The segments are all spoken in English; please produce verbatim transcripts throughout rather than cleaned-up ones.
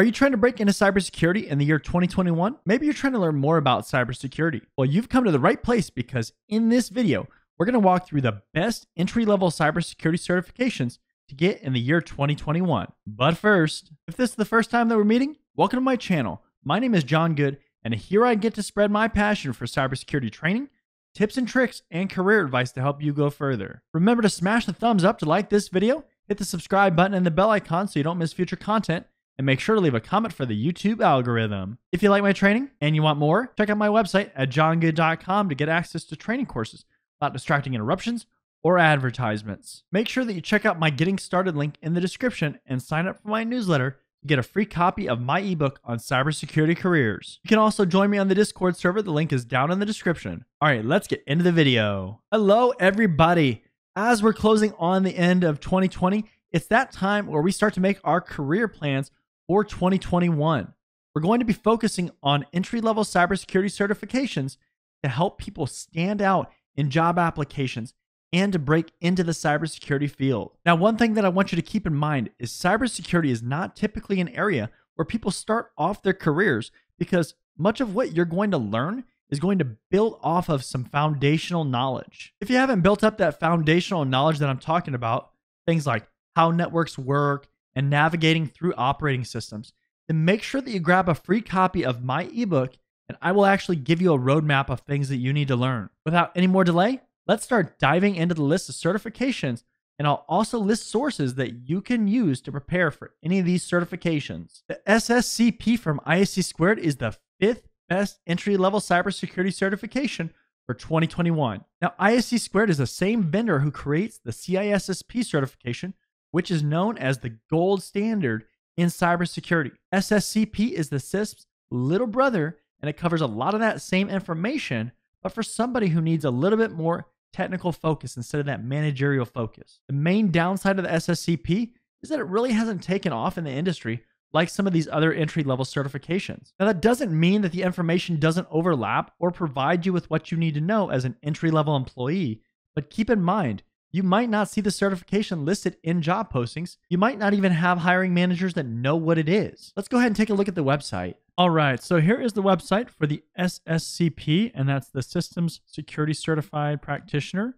Are you trying to break into cybersecurity in the year twenty twenty-one? Maybe you're trying to learn more about cybersecurity. Well, you've come to the right place, because in this video, we're going to walk through the best entry-level cybersecurity certifications to get in the year twenty twenty-one. But first, if this is the first time that we're meeting, welcome to my channel. My name is John Good, and here I get to spread my passion for cybersecurity training, tips and tricks, and career advice to help you go further. Remember to smash the thumbs up to like this video, hit the subscribe button and the bell icon so you don't miss future content, and make sure to leave a comment for the YouTube algorithm. If you like my training and you want more, check out my website at john good dot com to get access to training courses without distracting interruptions or advertisements. Make sure that you check out my Getting Started link in the description and sign up for my newsletter to get a free copy of my ebook on cybersecurity careers. You can also join me on the Discord server. The link is down in the description. All right, let's get into the video. Hello, everybody. As we're closing on the end of twenty twenty, it's that time where we start to make our career plans for twenty twenty-one. We're going to be focusing on entry-level cybersecurity certifications to help people stand out in job applications and to break into the cybersecurity field. Now, one thing that I want you to keep in mind is cybersecurity is not typically an area where people start off their careers, because much of what you're going to learn is going to build off of some foundational knowledge. If you haven't built up that foundational knowledge that I'm talking about, things like how networks work, and navigating through operating systems, then make sure that you grab a free copy of my ebook, and I will actually give you a roadmap of things that you need to learn. Without any more delay, let's start diving into the list of certifications, and I'll also list sources that you can use to prepare for any of these certifications. The S S C P from I S C Squared is the fifth best entry-level cybersecurity certification for twenty twenty-one. Now, I S C Squared is the same vendor who creates the C I S S P certification, which is known as the gold standard in cybersecurity. S S C P is the CISSP's little brother, and it covers a lot of that same information, but for somebody who needs a little bit more technical focus instead of that managerial focus. The main downside of the S S C P is that it really hasn't taken off in the industry like some of these other entry-level certifications. Now, that doesn't mean that the information doesn't overlap or provide you with what you need to know as an entry-level employee, but keep in mind, you might not see the certification listed in job postings. You might not even have hiring managers that know what it is. Let's go ahead and take a look at the website. All right, so here is the website for the S S C P, and that's the Systems Security Certified Practitioner.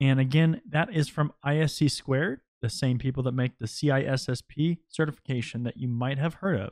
And again, that is from I S C Squared, the same people that make the C I S S P certification that you might have heard of.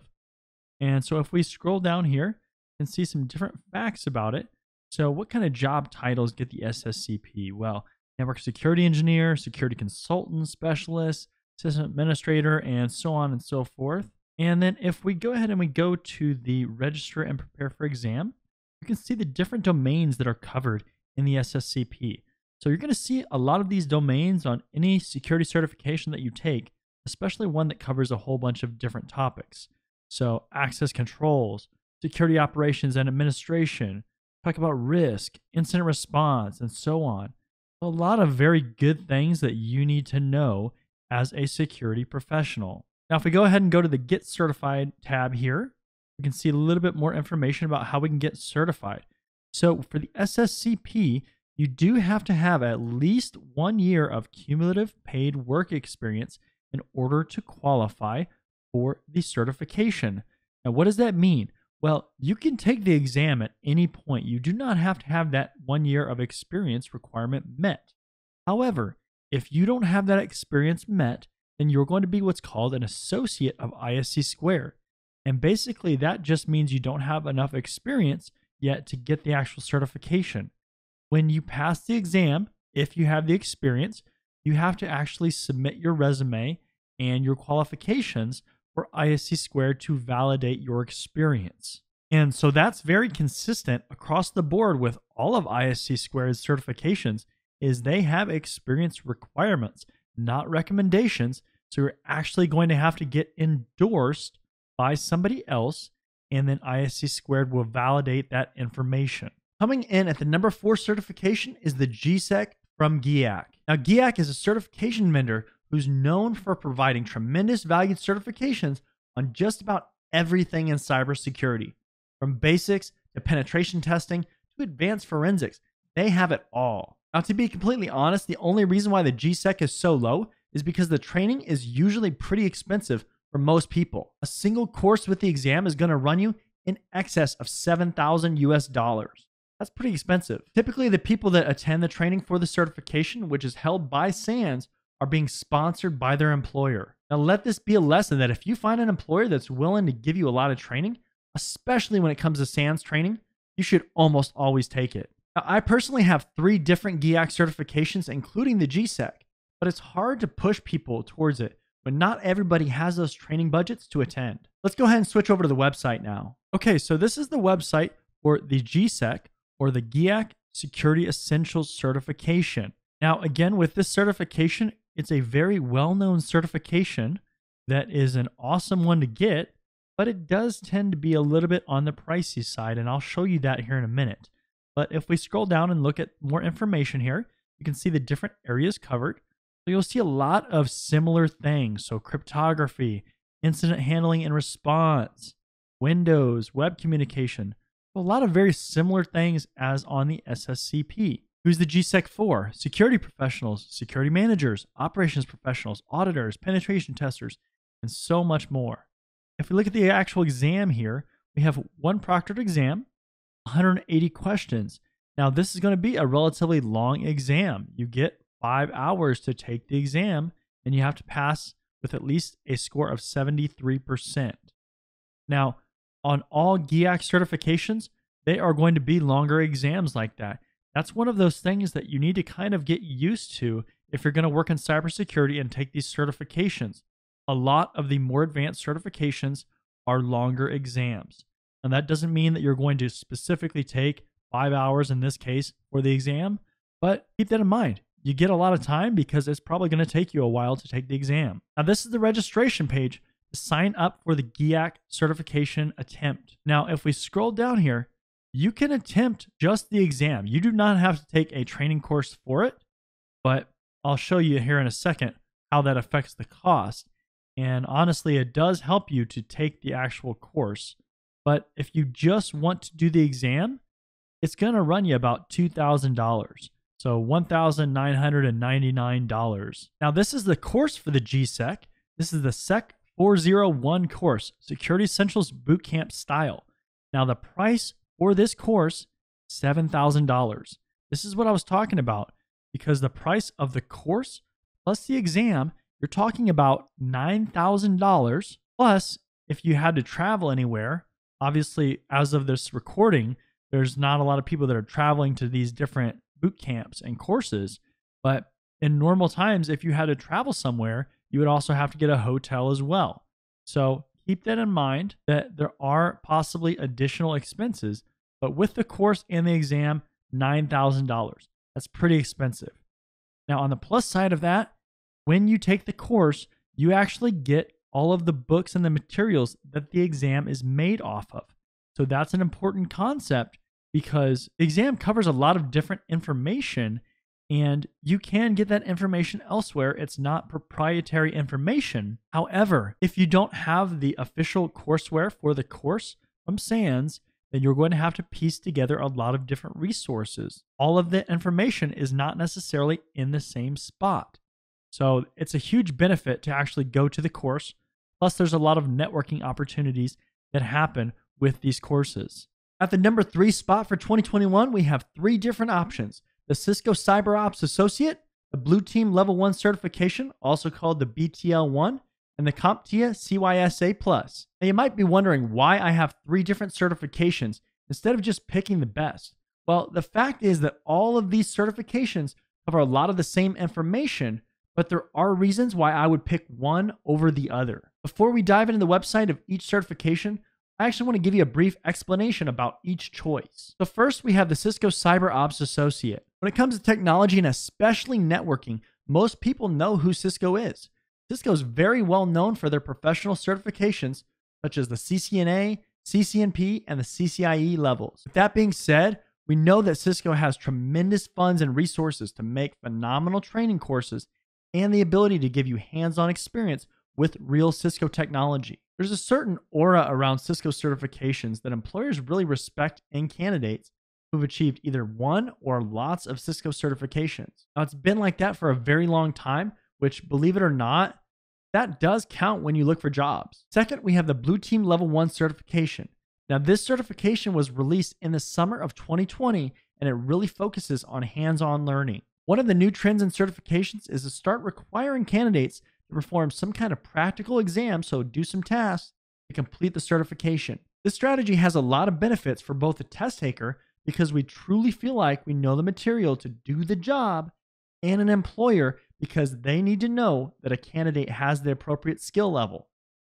And so if we scroll down here, you can see some different facts about it. So what kind of job titles get the S S C P? Well, network security engineer, security consultant, specialist, system administrator, and so on and so forth. And then if we go ahead and we go to the register and prepare for exam, you can see the different domains that are covered in the S S C P. So you're going to see a lot of these domains on any security certification that you take, especially one that covers a whole bunch of different topics. So access controls, security operations and administration, talk about risk, incident response, and so on. A lot of very good things that you need to know as a security professional. Now, if we go ahead and go to the Get Certified tab here, we can see a little bit more information about how we can get certified. So for the S S C P, you do have to have at least one year of cumulative paid work experience in order to qualify for the certification. Now, what does that mean? Well, you can take the exam at any point. You do not have to have that one year of experience requirement met. However, if you don't have that experience met, then you're going to be what's called an associate of I S C Squared. And basically that just means you don't have enough experience yet to get the actual certification. When you pass the exam, if you have the experience, you have to actually submit your resume and your qualifications for I S C Squared to validate your experience. And so that's very consistent across the board with all of I S C Squared's certifications, is they have experience requirements, not recommendations. So you're actually going to have to get endorsed by somebody else, and then I S C Squared will validate that information. Coming in at the number four certification is the G S E C from G I A C. Now, G I A C is a certification vendor who's known for providing tremendous valued certifications on just about everything in cybersecurity. From basics to penetration testing to advanced forensics, they have it all. Now, to be completely honest, the only reason why the G S E C is so low is because the training is usually pretty expensive for most people. A single course with the exam is going to run you in excess of seven thousand U S dollars. That's pretty expensive. Typically, the people that attend the training for the certification, which is held by SANS, are being sponsored by their employer. Now, let this be a lesson that if you find an employer that's willing to give you a lot of training, especially when it comes to SANS training, you should almost always take it. Now, I personally have three different G I A C certifications, including the G S E C, but it's hard to push people towards it when not everybody has those training budgets to attend. Let's go ahead and switch over to the website now. Okay, so this is the website for the G S E C, or the G I A C Security Essentials Certification. Now, again, with this certification, it's a very well-known certification that is an awesome one to get, but it does tend to be a little bit on the pricey side, and I'll show you that here in a minute. But if we scroll down and look at more information here, you can see the different areas covered. So you'll see a lot of similar things. So cryptography, incident handling and response, Windows, web communication. So a lot of very similar things as on the S S C P. Who's the G S E C for? Security professionals, security managers, operations professionals, auditors, penetration testers, and so much more. If we look at the actual exam here, we have one proctored exam, one hundred eighty questions. Now, this is going to be a relatively long exam. You get five hours to take the exam, and you have to pass with at least a score of seventy-three percent. Now, on all G I A C certifications, they are going to be longer exams like that. That's one of those things that you need to kind of get used to if you're going to work in cybersecurity and take these certifications. A lot of the more advanced certifications are longer exams. And that doesn't mean that you're going to specifically take five hours in this case for the exam, but keep that in mind. You get a lot of time because it's probably going to take you a while to take the exam. Now, this is the registration page to sign up for the G I A C certification attempt. Now, if we scroll down here, you can attempt just the exam. You do not have to take a training course for it, but I'll show you here in a second how that affects the cost. And honestly, it does help you to take the actual course. But if you just want to do the exam, it's going to run you about two thousand dollars. So one thousand nine hundred ninety-nine dollars. Now, this is the course for the G S E C. This is the S E C four oh one course, Security Essentials Bootcamp Style. Now, the price for this course, seven thousand dollars. This is what I was talking about, because the price of the course plus the exam, you're talking about nine thousand dollars. Plus, if you had to travel anywhere, obviously, as of this recording, there's not a lot of people that are traveling to these different boot camps and courses, but in normal times, if you had to travel somewhere, you would also have to get a hotel as well. So keep that in mind that there are possibly additional expenses, but with the course and the exam, nine thousand dollars. That's pretty expensive. Now, on the plus side of that, when you take the course, you actually get all of the books and the materials that the exam is made off of. So that's an important concept, because the exam covers a lot of different information, and you can get that information elsewhere. It's not proprietary information. However, if you don't have the official courseware for the course from SANS, then you're going to have to piece together a lot of different resources. All of the information is not necessarily in the same spot. So it's a huge benefit to actually go to the course. Plus, there's a lot of networking opportunities that happen with these courses. At the number three spot for twenty twenty-one, we have three different options. The Cisco Cyber Ops Associate, the Blue Team Level one certification, also called the B T L one, and the CompTIA C Y S A plus. Now, you might be wondering why I have three different certifications instead of just picking the best. Well, the fact is that all of these certifications cover a lot of the same information, but there are reasons why I would pick one over the other. Before we dive into the website of each certification, I actually want to give you a brief explanation about each choice. So first, we have the Cisco Cyber Ops Associate. When it comes to technology and especially networking, most people know who Cisco is. Cisco is very well known for their professional certifications, such as the C C N A, C C N P, and the C C I E levels. With that being said, we know that Cisco has tremendous funds and resources to make phenomenal training courses and the ability to give you hands-on experience with real Cisco technology. There's a certain aura around Cisco certifications that employers really respect in candidates who've achieved either one or lots of Cisco certifications. Now, it's been like that for a very long time, which, believe it or not, That does count when you look for jobs. Second, we have the Blue Team Level one certification. Now, this certification was released in the summer of twenty twenty, and it really focuses on hands-on learning. One of the new trends in certifications is to start requiring candidates to perform some kind of practical exam, so do some tasks, to complete the certification. This strategy has a lot of benefits for both the test taker, because we truly feel like we know the material to do the job, and an employer, because they need to know that a candidate has the appropriate skill level.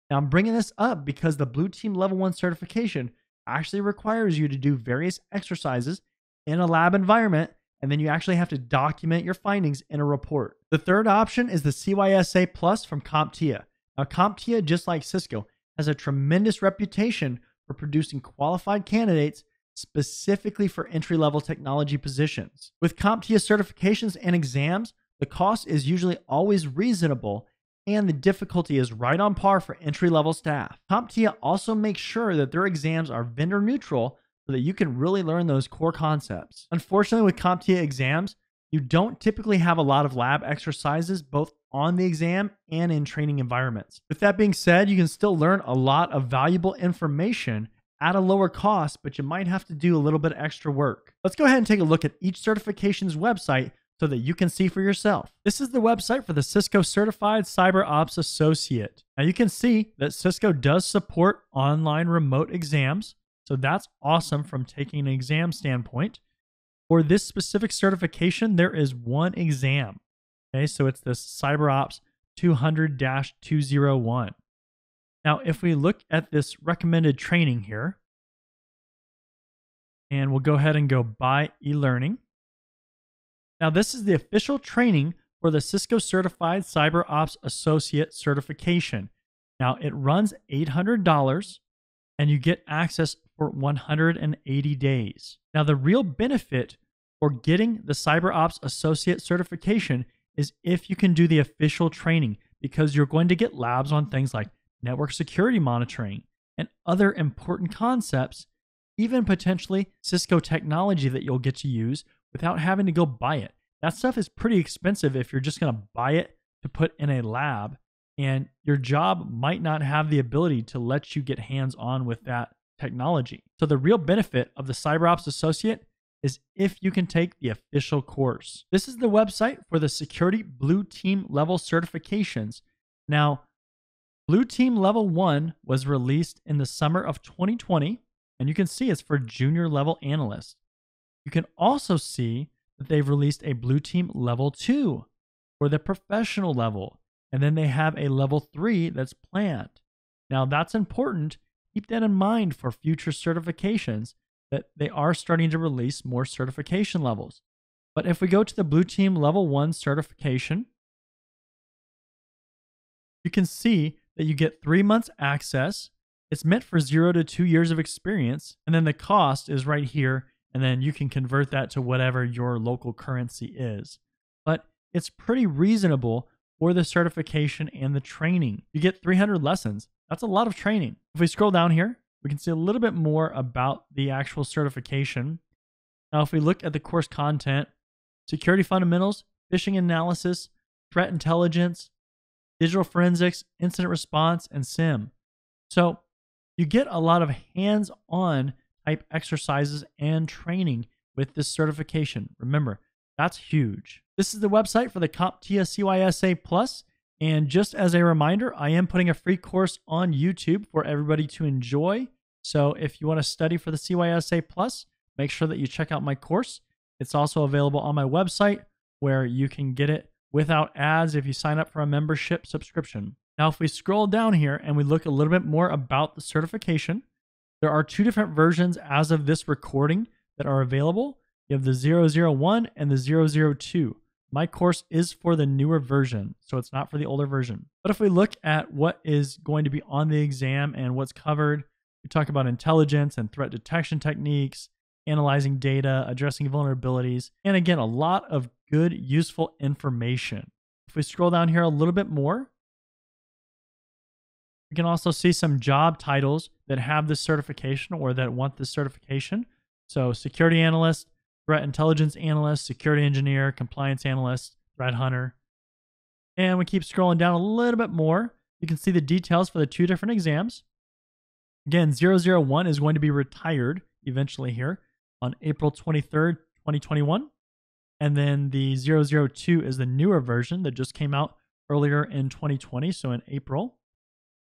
Now, I'm bringing this up because the Blue Team Level one certification actually requires you to do various exercises in a lab environment, and then you actually have to document your findings in a report. The third option is the C Y S A Plus from CompTIA. Now, CompTIA, just like Cisco, has a tremendous reputation for producing qualified candidates specifically for entry-level technology positions. With CompTIA certifications and exams, the cost is usually always reasonable, and the difficulty is right on par for entry-level staff. CompTIA also makes sure that their exams are vendor-neutral so that you can really learn those core concepts. Unfortunately, with CompTIA exams, you don't typically have a lot of lab exercises both on the exam and in training environments. With that being said, you can still learn a lot of valuable information at a lower cost, but you might have to do a little bit extra work. Let's go ahead and take a look at each certification's website so that you can see for yourself. This is the website for the Cisco Certified Cyber Ops Associate. Now you can see that Cisco does support online remote exams, so that's awesome from taking an exam standpoint. For this specific certification, there is one exam. Okay, so it's the CyberOps two hundred dash two oh one. Now, if we look at this recommended training here, and we'll go ahead and go by e-learning. Now, this is the official training for the Cisco Certified Cyber Ops Associate certification. Now, it runs eight hundred dollars, and you get access for one hundred eighty days. Now, the real benefit for getting the Cyber Ops Associate certification is if you can do the official training, because you're going to get labs on things like network security monitoring, and other important concepts, even potentially Cisco technology that you'll get to use without having to go buy it. That stuff is pretty expensive if you're just going to buy it to put in a lab, and your job might not have the ability to let you get hands-on with that technology. So the real benefit of the CyberOps Associate is if you can take the official course. This is the website for the Security Blue Team Level certifications. Now, Blue Team Level one was released in the summer of twenty twenty, and you can see it's for junior level analysts. You can also see that they've released a Blue Team Level two for the professional level, and then they have a Level three that's planned. Now, that's important. Keep that in mind for future certifications, that they are starting to release more certification levels. But if we go to the Blue Team Level one certification, you can see that you get three months access. It's meant for zero to two years of experience. And then the cost is right here. And then you can convert that to whatever your local currency is. But it's pretty reasonable for the certification and the training. You get three hundred lessons. That's a lot of training. If we scroll down here, we can see a little bit more about the actual certification. Now, if we look at the course content, security fundamentals, phishing analysis, threat intelligence, digital forensics, incident response, and SIM. So you get a lot of hands-on type exercises and training with this certification. Remember, that's huge. This is the website for the CompTIA C Y S A Plus. And just as a reminder, I am putting a free course on YouTube for everybody to enjoy. So if you want to study for the C Y S A Plus, make sure that you check out my course. It's also available on my website where you can get it without ads if you sign up for a membership subscription. Now, if we scroll down here and we look a little bit more about the certification, there are two different versions as of this recording that are available. You have the zero zero one and the zero zero two. My course is for the newer version, so it's not for the older version. But if we look at what is going to be on the exam and what's covered, we talk about intelligence and threat detection techniques, analyzing data, addressing vulnerabilities, and again, a lot of good, useful information. If we scroll down here a little bit more, we can also see some job titles that have this certification or that want this certification. So security analyst, threat intelligence analyst, security engineer, compliance analyst, threat hunter. And we keep scrolling down a little bit more. You can see the details for the two different exams. Again, zero zero one is going to be retired eventually here on April twenty-third, twenty twenty-one. And then the zero zero two is the newer version that just came out earlier in twenty twenty, so in April.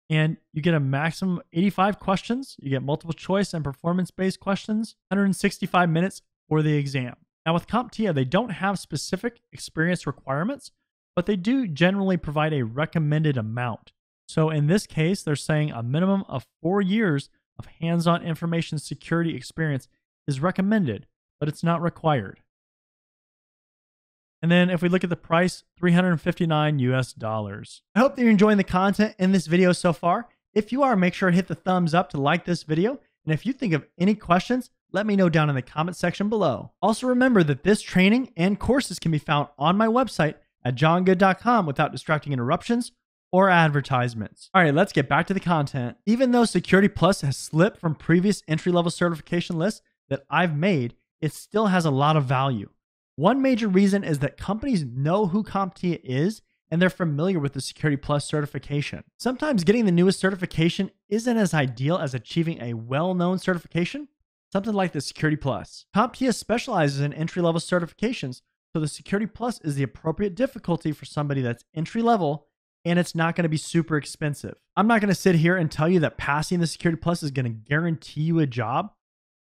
And you get a maximum eighty-five questions. You get multiple choice and performance-based questions, one hundred sixty-five minutes for the exam. Now with CompTIA, they don't have specific experience requirements, but they do generally provide a recommended amount. So in this case, they're saying a minimum of four years of hands-on information security experience is recommended, but it's not required. And then if we look at the price, three hundred fifty-nine U S dollars. I hope that you're enjoying the content in this video so far. If you are, make sure to hit the thumbs up to like this video. And if you think of any questions, let me know down in the comment section below. Also remember that this training and courses can be found on my website at john good dot com without distracting interruptions or advertisements. All right, let's get back to the content. Even though Security Plus has slipped from previous entry-level certification lists that I've made, it still has a lot of value. One major reason is that companies know who CompTIA is and they're familiar with the Security Plus certification. Sometimes getting the newest certification isn't as ideal as achieving a well-known certification, something like the Security Plus. CompTIA specializes in entry-level certifications, so the Security Plus is the appropriate difficulty for somebody that's entry-level, and it's not going to be super expensive. I'm not going to sit here and tell you that passing the Security Plus is going to guarantee you a job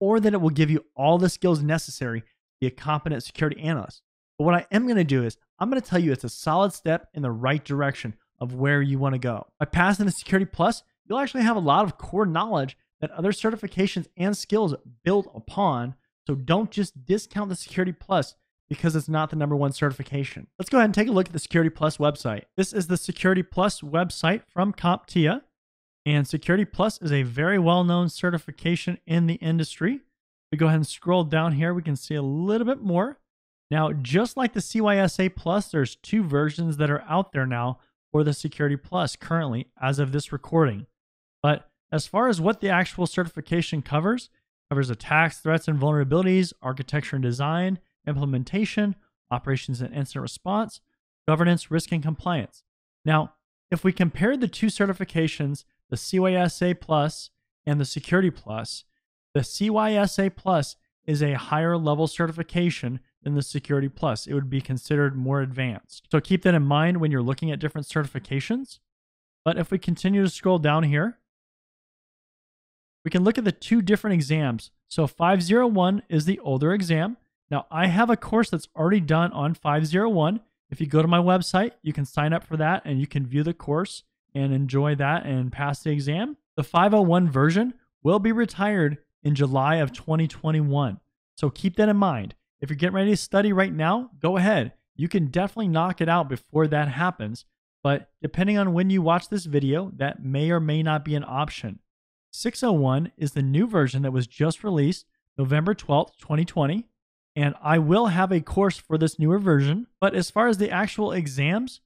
or that it will give you all the skills necessary be a competent security analyst. But what I am going to do is I'm going to tell you it's a solid step in the right direction of where you want to go. By passing the Security Plus, you'll actually have a lot of core knowledge that other certifications and skills build upon. So don't just discount the Security Plus because it's not the number one certification. Let's go ahead and take a look at the Security Plus website. This is the Security Plus website from CompTIA. And Security Plus is a very well-known certification in the industry. We go ahead and scroll down here. We can see a little bit more. Now, just like the C Y S A Plus, there's two versions that are out there now for the Security Plus currently as of this recording. But as far as what the actual certification covers, covers attacks, threats, and vulnerabilities, architecture and design, implementation, operations and incident response, governance, risk, and compliance. Now, if we compare the two certifications, the C Y S A Plus and the Security Plus, the C Y S A Plus is a higher level certification than the Security Plus. It would be considered more advanced. So keep that in mind when you're looking at different certifications. But if we continue to scroll down here, we can look at the two different exams. So five zero one is the older exam. Now I have a course that's already done on five zero one. If you go to my website, you can sign up for that and you can view the course and enjoy that and pass the exam. The five oh one version will be retired in July of twenty twenty-one. So keep that in mind. If you're getting ready to study right now, go ahead. You can definitely knock it out before that happens. But depending on when you watch this video, that may or may not be an option. six oh one is the new version that was just released November twelfth, twenty twenty. And I will have a course for this newer version. But as far as the actual exams,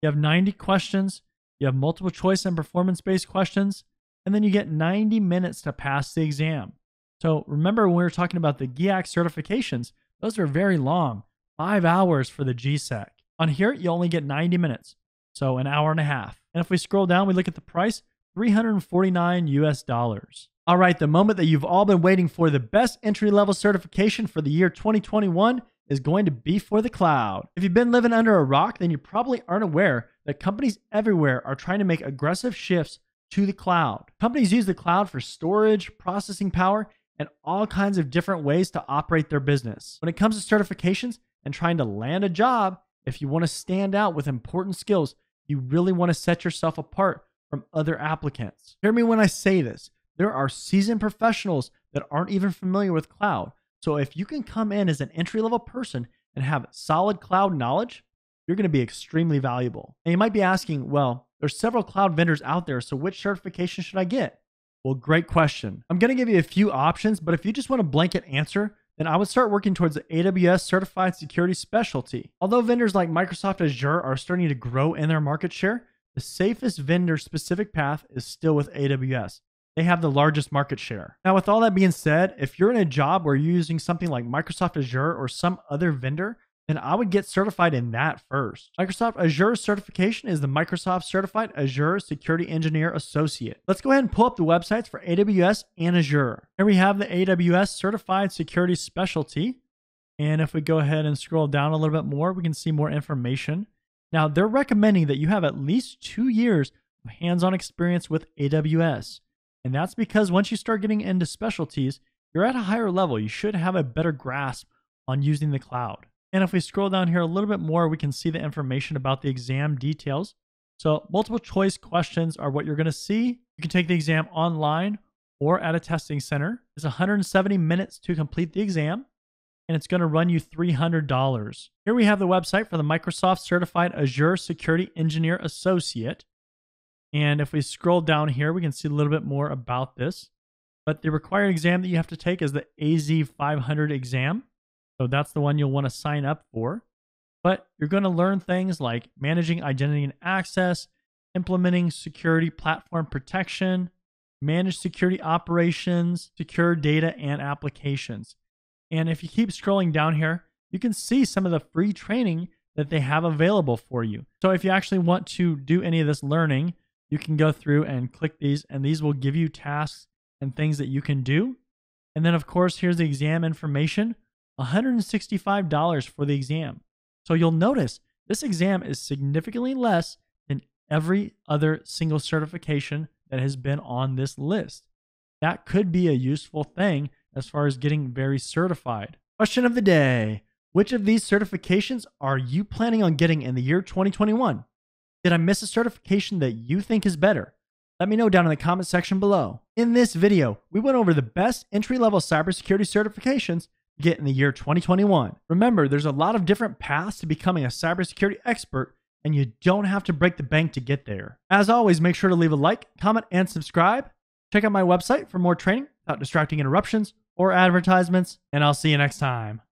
you have ninety questions, you have multiple choice and performance-based questions, and then you get ninety minutes to pass the exam. So remember when we were talking about the G I A C certifications, those are very long, five hours for the G S E C. On here, you only get ninety minutes, so an hour and a half. And if we scroll down, we look at the price, three hundred forty-nine U S dollars. All right, the moment that you've all been waiting for, the best entry-level certification for the year twenty twenty-one is going to be for the cloud. If you've been living under a rock, then you probably aren't aware that companies everywhere are trying to make aggressive shifts to the cloud. Companies use the cloud for storage, processing power, and all kinds of different ways to operate their business. When it comes to certifications and trying to land a job, if you want to stand out with important skills, you really want to set yourself apart from other applicants. Hear me when I say this. There are seasoned professionals that aren't even familiar with cloud. So if you can come in as an entry-level person and have solid cloud knowledge, you're going to be extremely valuable. And you might be asking, well, there's several cloud vendors out there, so which certification should I get? Well, great question. I'm going to give you a few options, but if you just want a blanket answer, then I would start working towards the A W S Certified Security Specialty. Although vendors like Microsoft Azure are starting to grow in their market share, the safest vendor-specific path is still with A W S. They have the largest market share. Now, with all that being said, if you're in a job where you're using something like Microsoft Azure or some other vendor then I would get certified in that first. Microsoft Azure certification is the Microsoft Certified Azure Security Engineer Associate. Let's go ahead and pull up the websites for A W S and Azure. Here we have the A W S Certified Security Specialty. And if we go ahead and scroll down a little bit more, we can see more information. Now, they're recommending that you have at least two years of hands-on experience with A W S. And that's because once you start getting into specialties, you're at a higher level. You should have a better grasp on using the cloud. And if we scroll down here a little bit more, we can see the information about the exam details. So multiple choice questions are what you're going to see. You can take the exam online or at a testing center. It's one hundred seventy minutes to complete the exam, and it's going to run you three hundred dollars. Here we have the website for the Microsoft Certified Azure Security Engineer Associate. And if we scroll down here, we can see a little bit more about this. But the required exam that you have to take is the A Z five hundred exam. So that's the one you'll want to sign up for. But you're going to learn things like managing identity and access, implementing security platform protection, manage security operations, secure data and applications. And if you keep scrolling down here, you can see some of the free training that they have available for you. So if you actually want to do any of this learning, you can go through and click these, and these will give you tasks and things that you can do. And then of course, here's the exam information, one hundred sixty-five dollars for the exam. So you'll notice this exam is significantly less than every other single certification that has been on this list. That could be a useful thing as far as getting very certified. Question of the day. Which of these certifications are you planning on getting in the year twenty twenty-one? Did I miss a certification that you think is better? Let me know down in the comment section below. In this video, we went over the best entry-level cybersecurity certifications to get in the year twenty twenty-one. Remember, there's a lot of different paths to becoming a cybersecurity expert, and you don't have to break the bank to get there. As always, make sure to leave a like, comment, and subscribe. Check out my website for more training without distracting interruptions or advertisements, and I'll see you next time.